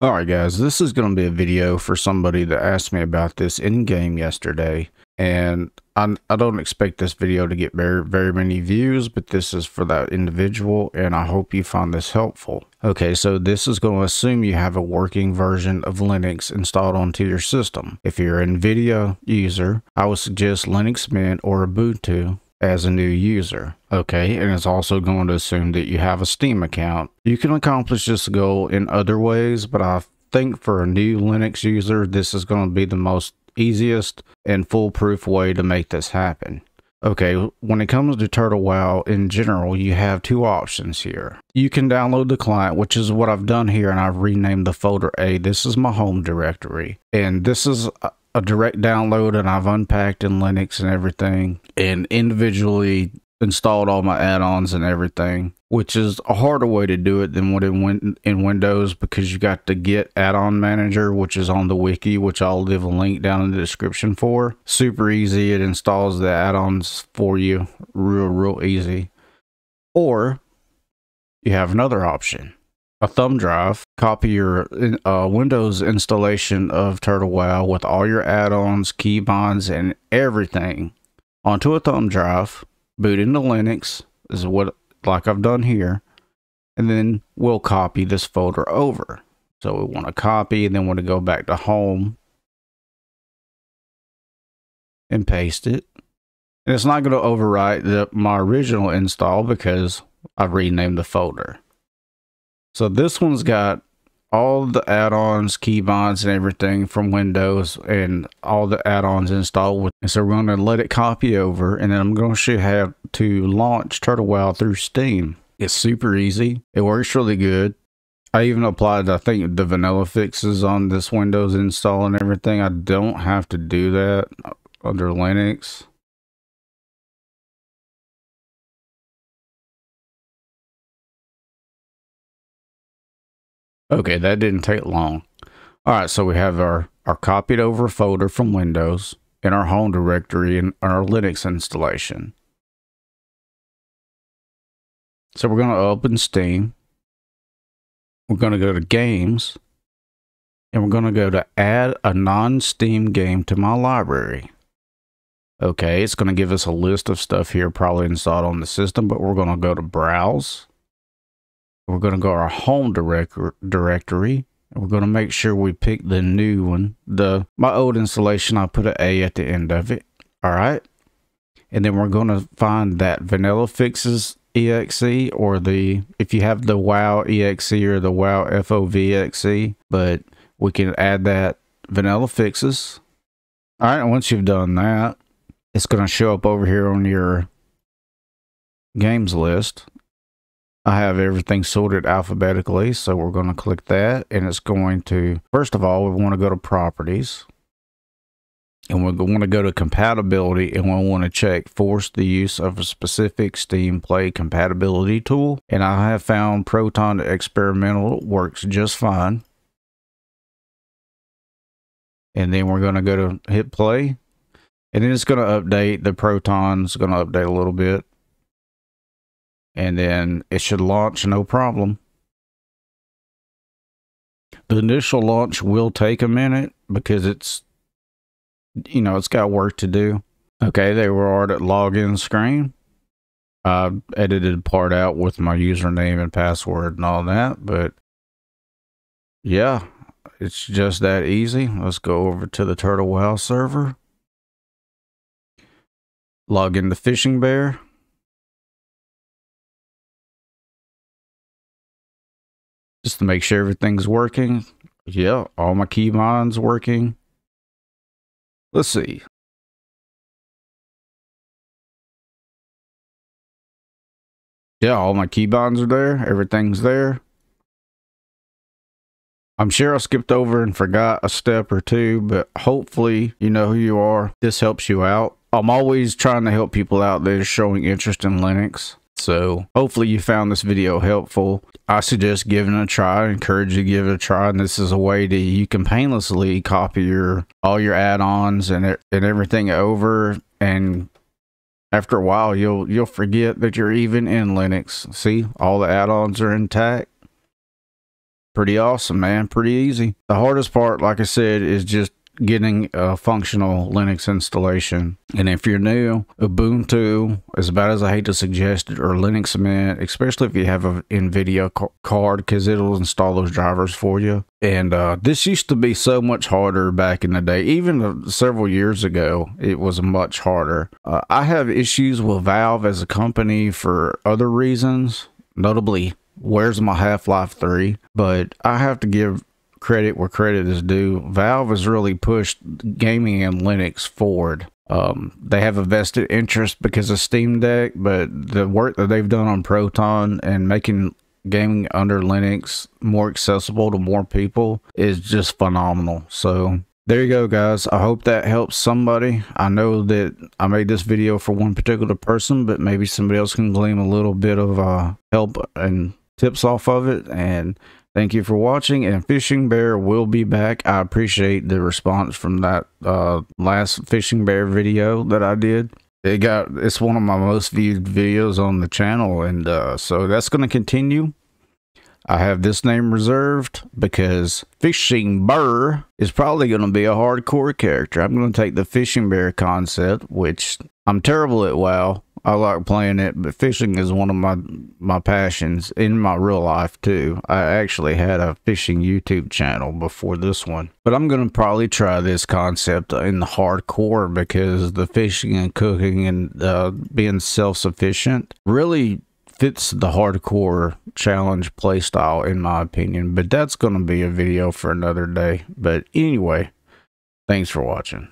Alright guys, this is going to be a video for somebody that asked me about this in-game yesterday. And I don't expect this video to get very many views, but this is for that individual and I hope you find this helpful. Okay, so this is going to assume you have a working version of Linux installed onto your system. If you're an NVIDIA user, I would suggest Linux Mint or Ubuntu as a new user. Okay, and it's also going to assume that you have a Steam account. You can accomplish this goal in other ways, but I think for a new Linux user, this is going to be the most easiest and foolproof way to make this happen. Okay, when it comes to Turtle WoW in general, you have two options here. You can download the client, which is what I've done here, and I've renamed the folder A. This is my home directory, and this is a direct download, and I've unpacked in Linux and everything and individually installed all my add-ons and everything, which is a harder way to do it than what in Windows, because you got the Git add-on manager, which is on the wiki, which I'll leave a link down in the description for. Super easy. It installs the add-ons for you real easy. Or you have another option, a thumb drive. Copy your Windows installation of Turtle WoW with all your add-ons, key binds, and everything onto a thumb drive. Boot into Linux is what, like I've done here, and then we'll copy this folder over. So we want to copy, and then want to go back to home and paste it. And it's not going to overwrite my original install because I've renamed the folder. So this one's got all the add-ons, key binds, and everything from Windows, and all the add-ons installed with. And so we're going to let it copy over, and then I'm going to show you how to launch Turtle WoW through Steam. It's super easy. It works really good. I even applied, I think, the vanilla fixes on this Windows install and everything. I don't have to do that under Linux. Okay, that didn't take long. All right, so we have our copied over folder from Windows in our home directory and our Linux installation. So we're going to open Steam. We're going to go to Games, and we're going to go to Add a Non-Steam Game to My Library. Okay, it's going to give us a list of stuff here probably installed on the system, but we're going to go to Browse. We're going to go to our home directory, and we're going to make sure we pick the new one. My old installation, I put an A at the end of it. All right. And then we're going to find that Vanilla Fixes EXE, or if you have the WoW EXE or the WoW FOVXE, but we can add that Vanilla Fixes. All right. And once you've done that, it's going to show up over here on your games list. I have everything sorted alphabetically, so we're going to click that, and it's going to, first of all, we want to go to Properties, and we want to go to Compatibility, and we want to check Force the use of a specific Steam Play compatibility tool, and I have found Proton Experimental works just fine. And then we're going to go to hit Play, and then it's going to update. The Proton's going to update a little bit. And then it should launch no problem. The initial launch will take a minute because it's, you know, it's got work to do. Okay, they were already at login screen. I edited part out with my username and password and all that, but yeah, it's just that easy. Let's go over to the Turtle WoW server. Log into Fishing Bear. Just to make sure everything's working. Yeah, all my key binds working. Let's see. Yeah, all my key binds are there. Everything's there. I'm sure I skipped over and forgot a step or two, but hopefully you know who you are. This helps you out. I'm always trying to help people out that are showing interest in Linux. So hopefully you found this video helpful. I suggest giving it a try. I encourage you to give it a try. And this is a way that you can painlessly copy all your add-ons and everything over. And after a while, you'll forget that you're even in Linux. See, all the add-ons are intact. pretty awesome, man. Pretty easy. The hardest part, like I said, is just getting a functional Linux installation. And if you're new, Ubuntu, as bad as I hate to suggest it, or Linux Mint, especially if you have an NVIDIA card, because it'll install those drivers for you. And this used to be so much harder back in the day. Even several years ago, it was much harder. I have issues with Valve as a company for other reasons, notably, where's my Half-Life 3? But I have to give credit where credit is due. Valve has really pushed gaming and Linux forward. They have a vested interest because of Steam Deck, but the work that they've done on Proton and making gaming under Linux more accessible to more people is just phenomenal. So there you go, guys. I hope that helps somebody. I know that I made this video for one particular person, but maybe somebody else can glean a little bit of help and tips off of it. And thank you for watching, and Fishing Bear will be back. I appreciate the response from that last Fishing Bear video that I did. It's one of my most viewed videos on the channel, and so that's going to continue. I have this name reserved because Fishing Bear is probably going to be a hardcore character. I'm going to take the Fishing Bear concept, which I'm terrible at WoW. I like playing it, but fishing is one of my passions in my real life too. I actually had a fishing YouTube channel before this one, but I'm going to probably try this concept in the hardcore because the fishing and cooking and being self-sufficient really fits the hardcore challenge playstyle in my opinion. But that's going to be a video for another day. But anyway, thanks for watching.